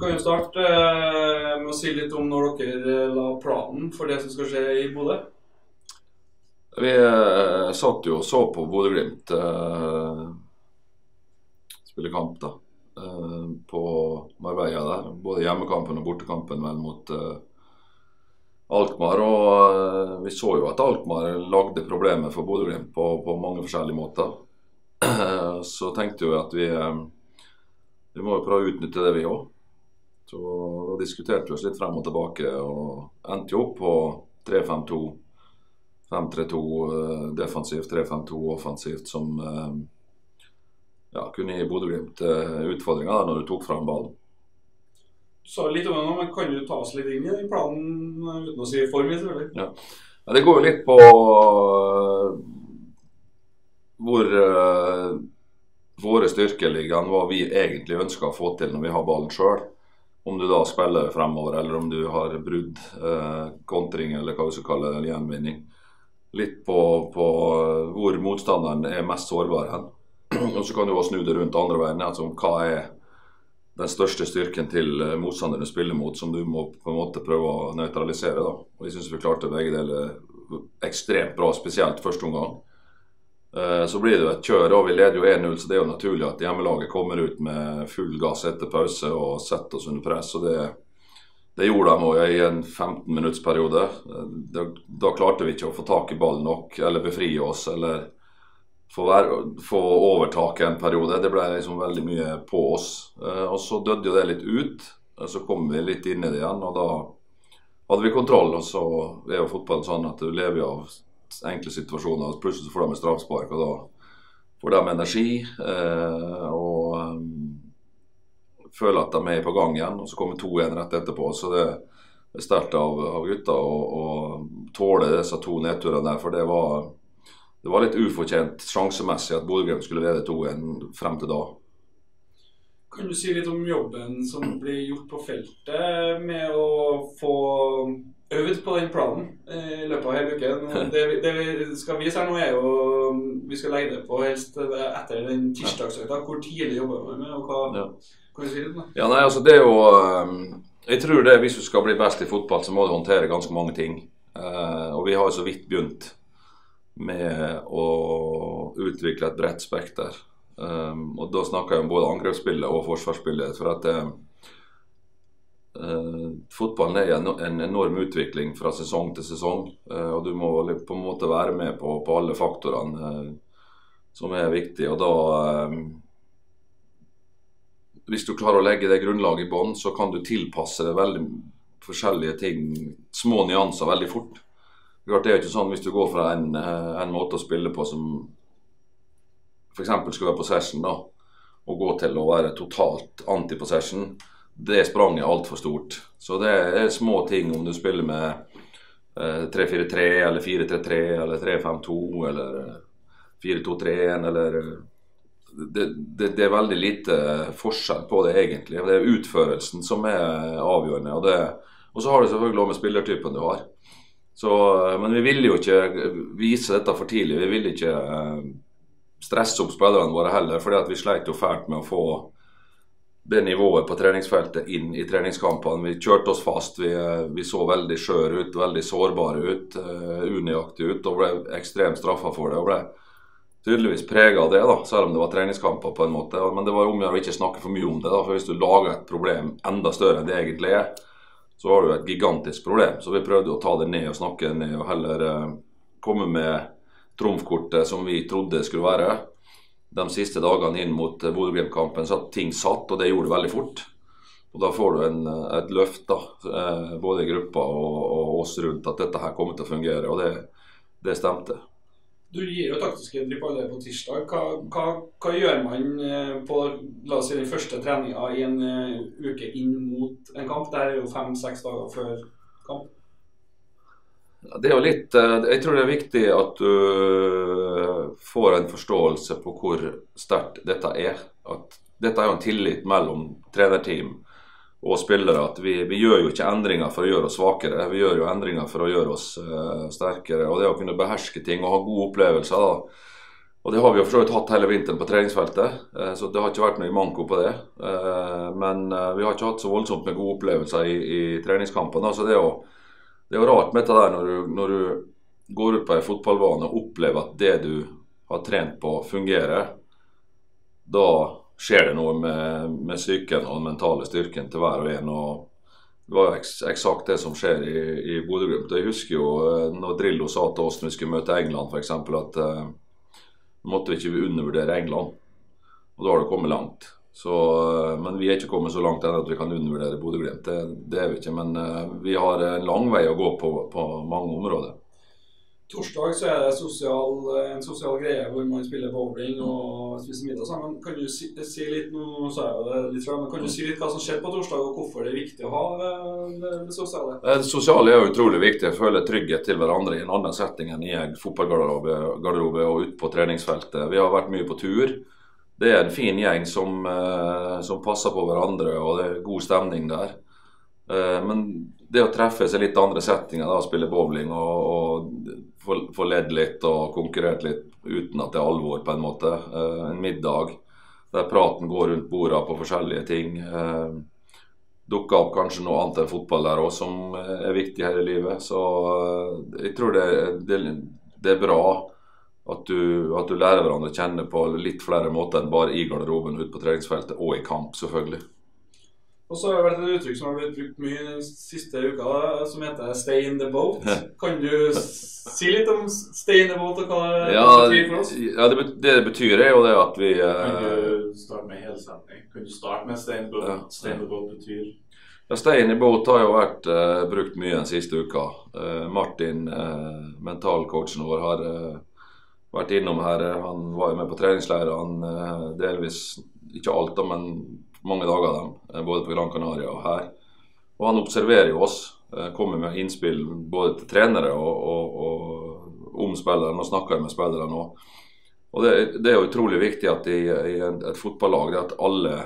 Kan vi starte med å si litt om når dere la planen for det som skal skje i Bodø? Vi satt jo og så på Bodø/Glimt spille kamp da, på Marbeia der. Både hjemmekampen og bortekampen vel mot Altmar. Og vi så jo at Altmar lagde problemer for Bodø/Glimt på mange forskjellige måter. Så tenkte vi at vi må jo prøve å utnytte det vi også. Så da diskuterte vi oss litt frem og tilbake og endte jo opp på 3-5-2, 5-3-2 defensivt, 3-5-2 offensivt, som ja, kunne gi Bodø/Glimt utfordringer når du tok frem ballen. Så litt om det nå, men kan du ta oss litt inn i den planen uten å si form, selvfølgelig? Ja. Ja, det går jo litt på hvor våre styrker ligger, hva vi egentlig ønsker å få til når vi har ballen selv. Om du da spiller fremover, eller om du har brudd, kontring, eller hva vi skal kalle det, gjenvinning. Litt på hvor motstanderen er mest sårbar hen. Og så kan du også snu det rundt andre veien, altså hva er den største styrken til motstanderen du spiller mot, som du må på en måte prøve å nøytralisere da. Og jeg synes vi klarte begge deler ekstremt bra, spesielt første omgang. Så blir det jo et kjør, og vi leder jo 1-0, så det er jo naturlig at hjemmelaget kommer ut med full gass etter pause og setter oss under press, og det gjorde de også i en 15-minuttsperiode. Da klarte vi ikke å få tak i ballen nok, eller befrie oss, eller få overtak i en periode. Det ble liksom veldig mye på oss, og så dødde jo det litt ut, og så kom vi litt inn i det igjen, og da hadde vi kontroll, og så er jo fotballen sånn at du lever jo av enkle situasjoner, og plutselig får de en straffespark, og da får de energi og føler at de er på gang igjen, og så kommer 2-1 rett etterpå, så det er sterkt av gutta å tåle disse to nedturene der, for det var litt ufortjent sjansemessig at Bodø/Glimt skulle lede 2-1 frem til da. Kan du si litt om jobben som blir gjort på feltet med å få øvd på den planen i løpet av hele uken? Det vi skal vise her nå er jo, vi skal legge det på helst etter den tirsdagsøkta. Hvor tidlig jobber vi med, og hva kan du si litt om det? Ja, nei, altså det er jo, jeg tror det hvis du skal bli best i fotball så må du håndtere ganske mange ting. Og vi har jo så vidt begynt med å utvikle et bredt spekter. Og da snakker jeg om både angrepsspillet og forsvarsspillet, for at fotballen er en enorm utvikling fra sesong til sesong, og du må på en måte være med på alle faktorene som er viktige, og da hvis du klarer å legge det grunnlaget i bånd, så kan du tilpasse det veldig forskjellige ting, små nyanser veldig fort. Det er jo ikke sånn hvis du går fra en måte å spille på som for eksempel skulle være possession da, og gå til å være totalt anti-possession. Det spranget er alt for stort, så det er små ting om du spiller med 3-4-3 eller 4-3-3 eller 3-5-2 eller 4-2-3-1 eller det er veldig lite forskjell på det egentlig, det er utførelsen som er avgjørende, og så har du selvfølgelig også med spillertypen du har. Men vi ville jo ikke vise dette for tidlig, vi ville ikke stresse opp spillerne våre heller, fordi at vi sleit jo fælt med å få det nivået på treningsfeltet inn i treningskampene. Vi kjørte oss fast, vi så veldig skjør ut, veldig sårbare ut, unøyaktig ut, og ble ekstremt straffet for det, og ble tydeligvis preget av det da, selv om det var treningskamper på en måte. Men det var jo om å ikke snakke for mye om det da, for hvis du lager et problem enda større enn det egentlig er, så har du et gigantisk problem. Så vi prøvde å ta det ned og snakke det ned, og heller komme med trumfkortet som vi trodde det skulle være. De siste dagene inn mot Bodø/Glimt-kampen så at ting satt, og det gjorde det veldig fort. Og da får du et løft da, både i gruppa og oss rundt, at dette her kommer til å fungere, og det stemte. Du gir jo taktiske drypp allerede på tirsdag. Hva gjør man på, la oss si, den første treningen i en uke inn mot en kamp? Det er jo 5-6 dager før kamp. Det er jo litt, jeg tror det er viktig at du får en forståelse på hvor sterkt dette er. At dette er jo en tillit mellom trenerteam og spillere, at vi gjør jo ikke endringer for å gjøre oss svakere, vi gjør jo endringer for å gjøre oss sterkere, og det å kunne beherske ting og ha gode opplevelser da. Och det har vi ju försökt haft hela vintern på träningsfältet, så det har inte varit någon manko på det. Men vi har inte haft så voldsomt med god upplevelser i träningskampen. Så det är rart med det där när du går ut på en fotbollsbana och upplever att det du har tränat på fungerar. Då sker det nog med psyken och den mentala styrkan till var och en. Och det var exakt det som sker i Bodø/Glimt. Jag husker ju när Drillo sa till oss när vi skulle möta England för exempel att måtte vi inte undervurdera England. Och då har det kommit långt. Så, men vi har inte kommit så långt än att vi kan undervärdera Bodø/Glimt. Det är vi inte, men vi har en lång väg att gå på många områden. Torsdag så är det en social grej där man spelar bowling och spiser middag sammen. Kan du se lite nu så här lite fram, kan du se lite vad som sker på torsdag och varför det är viktigt att ha det sociala? Det sociala är otroligt viktigt, føle trygghet till varandra i en annan setting än i fotbollsgarderobe och ut på träningsfältet. Vi har varit mycket på tur. Det är en fin gäng som passar på varandra och det är god stämning där. Men det att träffas i lite andra settingar då, spela bowling och få ledd lite och konkurrera lite utan att det är allvar på en måte. En middag där praten går runt bordet på olika ting. Dukka upp kanske något annat än fotboll där också som är viktigt här i livet. Så jag tror det är bra att du lär varandra känna på lite fler måter än bara i garderoben ut på träningsfältet och i kamp selvfølgelig. Och så har det varit ett uttryck som har blivit brukt mycket den sista veckan som heter stay in the boat. Kan du säga lite om stay in the boat och vad det betyder för oss? Ja, det betyder ju det att vi kan starta med hälsan. Kan du starta med stay in the boat? Ja. Stay in the boat betyder. Ja, stay in the boat har ju varit brukt mycket den sista veckan. Martin, mentalcoachen vår, har varit inom här. Han var ju med på träningsläger, han delvis inte allt men många dagar dem, både på Gran Canaria och här. Och han observerar oss, kommer med inspel både till tränare och omspelaren och snackar med spelaren. Och det är otroligt viktigt att i ett fotbollslag att alla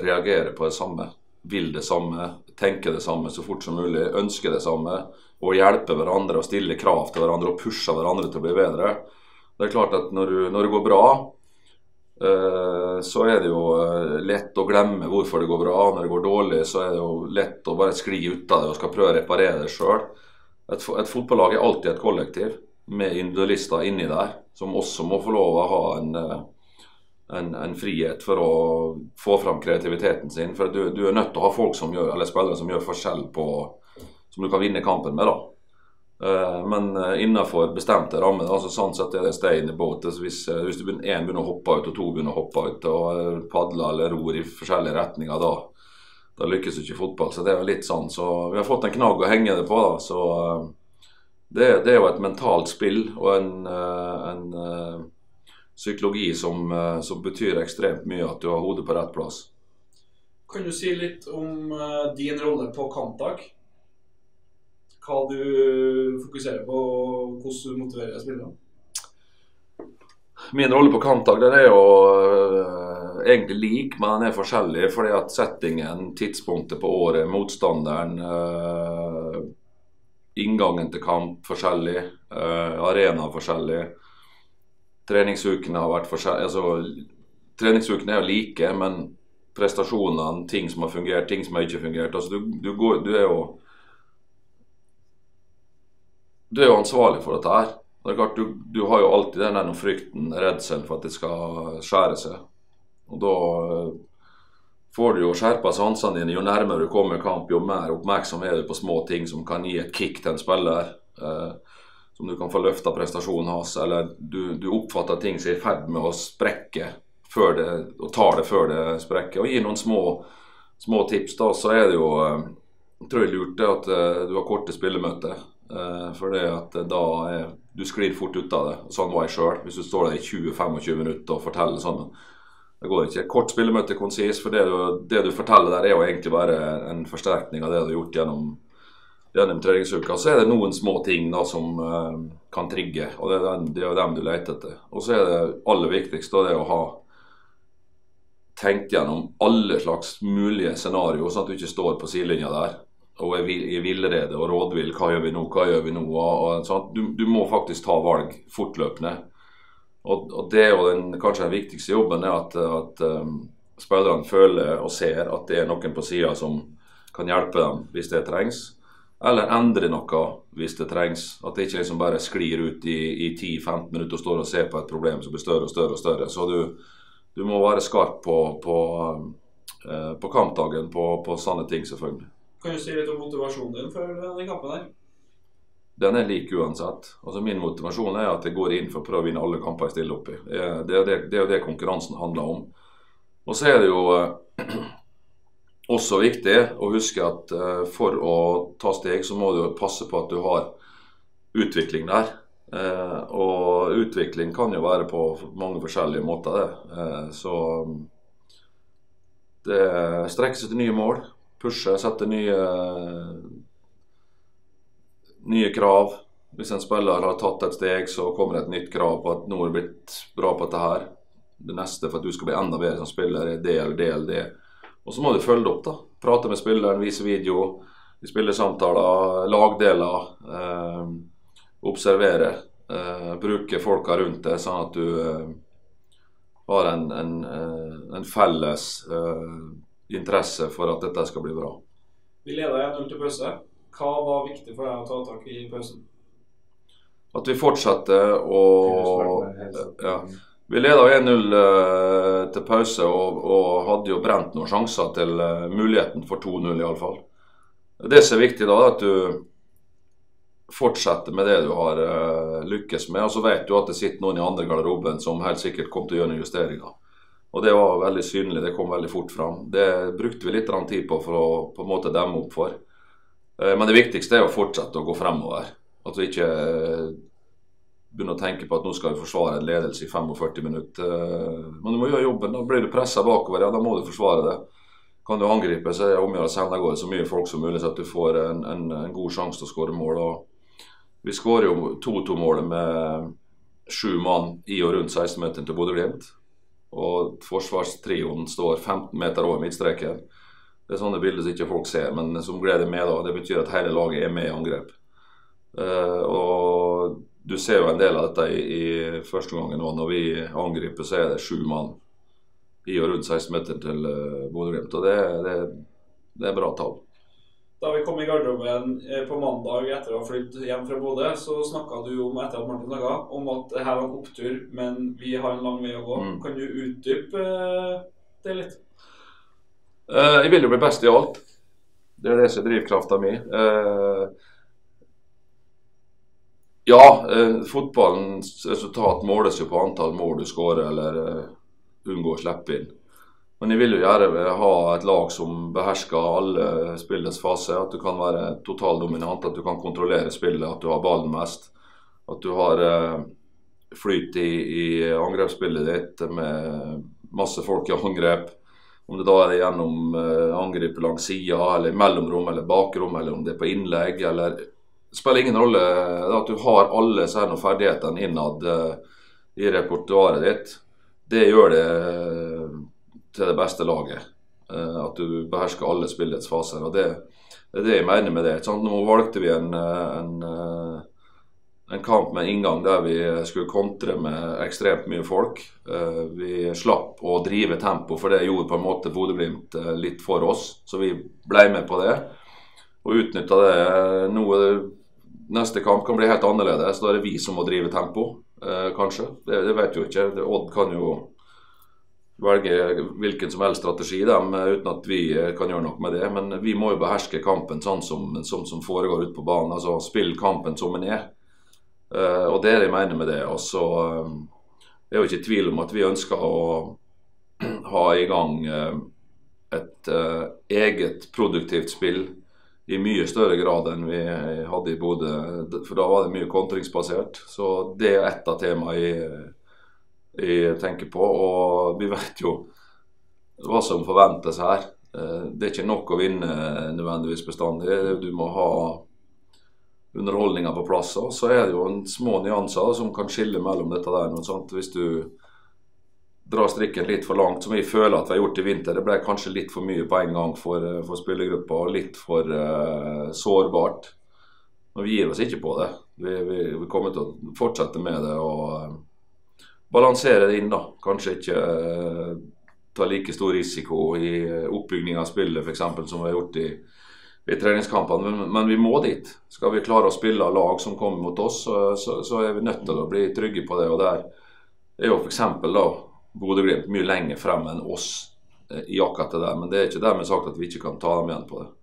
reagerar på detsamma, vill detsamma, tänker detsamma så fort som möjligt, önskar detsamma och hjälper varandra och ställer krav till varandra och pushar varandra till att bli bättre. Det är klart att när det går bra så är det ju lätt att glömma varför det går bra. När det går dåligt så är det ju lätt att bara skli ut av det och ska pröva reparera det själv. Ett fotbollslag är alltid ett kollektiv med individualister inne där som också måste få lov att ha en frihet för att få fram kreativiteten sin, för du är nöjd att ha folk som gör eller spelare som gör forskel på som du kan vinna kampen med då. Men innanför bestämda ramar, alltså sånt så att det är stay in the boat. Så hvis du begynner å hoppa ut och to begynner å hoppa ut och paddla eller ror i forskjellige retninger då lyckas ju inte fotboll. Så det är lite sånt, så vi har fått en knagg att hänga det på då. Så det är ett mentalt spel och en psykologi som betyder extremt mycket att du har hodet på rätt plats. Kan du säga lite om din roll på kampdag? Vad du fokuserar på och hur du motiverar spelaren? Min roll på kampdag där är ju egentligen lik, men den är forskjellig för det att settingen, tidspunktet på året, motståndaren, ingången till kamp forskjellig, arena forskjellig. Träningsveckorna har varit forskjellig, alltså träningsveckorna är lika, men prestationerna, ting som har fungerat, ting som har inte fungerat, alltså du är ju ansvarlig för det här. Det är klart, du har ju alltid den här frykten, rädslan för att det ska skära sig. Och då får du ju skärpa sansen din. Ju närmare du kommer kamp, ju mer uppmärksam är du på små ting som kan ge ett kick till en spelare. Som du kan få lyfta prestation hos. Eller du uppfattar ting som är i färd med att spräcka för det, och tar det för det spräcker. Och ge någon små tips då, så är det ju tröjlurt att du har korta spelmöten. För det att då du sklir fort ut av det. Sånn var jeg selv. Hvis du står der i 20-25 minutter og forteller sånn, det går ikke. Kort spillemøte konsis, for det du forteller der er jo egentlig bare en forsterkning av det du har gjort gjennom treningsuka. Så er det noen små ting da som kan trigge, og det er jo dem du leter etter. Og så er det aller viktigste det å ha tenkt gjennom alle slags mulige scenarier, sånn at du ikke står på sidelinja der och är villrede och rådvill, vad gör vi nu, och sånt. Du måste faktiskt ta valg fortlöpande. Og det er jo kanskje den viktigste jobben, er at spillerne føler og ser at det er noen på siden som kan hjelpe dem hvis det trengs, eller endre noe hvis det trengs. At det ikke liksom bare sklir ut i 10-15 minutter og står og ser på et problem som blir større og større og større. Så du må være skarp på kampdagen, på sånne ting selvfølgelig. Kan du si litt om motivasjonen din for denne kampen der? Den er like uansett. Altså min motivasjon er at jeg går inn for å prøve å vinne alle kamper jeg stiller opp i. Det er jo det konkurransen handler om. Og så er det jo også viktig å huske at for å ta steg så må du passe på at du har utvikling der. Og utvikling kan jo være på mange forskjellige måter det. Så det strekker seg til nye mål, pusher, setter nye krav. Hvis en spiller har tatt et steg, så kommer det et nytt krav på at nå har blitt bra på dette her. Det neste for at du skal bli enda bedre som spiller er det eller det eller det. Og så må du følge det opp da. Prate med spilleren, vise video, spillersamtaler, lagdeler, observere, bruke folka rundt det sånn at du har en felles interesse for at dette skal bli bra. Vi leder 1-0 til pause. Hva var viktig for deg å ta tak i pausen? At vi fortsetter å... Ja. Vi ledet 1-0 til pause og hadde jo brent noen sjanser til muligheten for 2-0 i alle fall. Det som er viktig da er at du fortsetter med det du har lykkes med, og så vet du at det sitter noen i andre garderoben som helt sikkert kom til å gjøre noen justeringer. Og det var veldig synlig, det kom veldig fort fram. Det brukte vi litt tid på for å på en måte demme opp for. Men det viktigste er å fortsette å gå fremover. At vi ikke begynner å tenke på at nå skal vi forsvare en ledelse i 45 minutter. Men du må gjøre jobben, da blir du presset bakover, ja, da må du forsvare det. Kan du angripe, så er det omgjøret selv, da går det så mye folk som mulig, så at du får en god sjanse til å skåre mål. Og vi skårer jo 2-2-målet med 7 mann i og rundt 16-meteren til Bodø/Glimt. Og forsvarstrioen står 15 meter over midtstreken. Det er sånne bilder som ikke folk ser, men som gleder med da, det betyr at hele laget er med i angrep. Og du ser jo en del av dette i første gangen nå, når vi angriper så er det 7 mann i og rundt 16 meter til Bodø/Glimt, og det er bra tall. Da vi kom i garderoben på mandag etter å ha flytt hjem fra Bodø, så snakket du om, etter at Martin snakket, om at dette var en opptur, men vi har en lang vei å gå. Kan du utdype det litt? Jeg vil jo bli best i alt. Det er det som er drivkraften min. Ja, fotballens resultat måles jo på antall mål du skårer eller unngår å slippe inn. Men jeg vil jo gjerne ha et lag som behersker alle spillets fase. At du kan være totaldominant, at du kan kontrollere spillet, at du har ballen mest. At du har flyt i angrepsspillet ditt med masse folk i angrep. Om det da er gjennom angriper langs siden, eller i mellomrom, eller bakrom, eller om det er på innlegg, eller... Det spiller ingen rolle at du har alle særlig ferdighetene innad i repertoaret ditt. Det gjør det til det beste laget, at du behersker alle spillets faser, og det er det jeg mener med det. Nå valgte vi en kamp med inngang der vi skulle kontre med ekstremt mye folk. Vi slapp å drive tempo, for det gjorde på en måte Bodø/Glimt litt for oss, så vi ble med på det. Og utnyttet det noe. Neste kamp kan bli helt annerledes, da er det vi som må drive tempo, kanskje. Det vet vi jo ikke. Odd kan jo velge hvilken som helst strategi dem, uten at vi kan gjøre noe med det. Men vi må jo beherske kampen sånn som foregår ut på banen, altså spille kampen som den er. Og det er det jeg mener med det, og så er jo ikke tvil om at vi ønsker å ha i gang et eget produktivt spill i mye større grad enn vi hadde i Bodø, for da var det mye kontringsbasert, så det er et av temaene jeg tenker på, og vi vet jo hva som forventes her. Det er ikke nok å vinne nødvendigvis bestandig, du må ha underholdninger på plass, og så er det jo en små nyanser som kan skille mellom dette der noe sånt. Hvis du drar strikken litt for langt, som jeg føler at vi har gjort i vinter, det ble kanskje litt for mye på en gang for spillergruppa, og litt for sårbart. Men vi gir oss ikke på det. Vi kommer til å fortsette med det, og balansere det inn da. Kanskje ikke ta like stor risiko i oppbygging av spillet for eksempel som vi har gjort i treningskampene, men vi må dit. Skal vi klare å spille av lag som kommer mot oss, så er vi nødt til å bli trygge på det. Og der er jo for eksempel da Bodø/Glimt mye lenger frem enn oss i akkurat det der, men det er ikke dermed sagt at vi ikke kan ta dem igjen på det.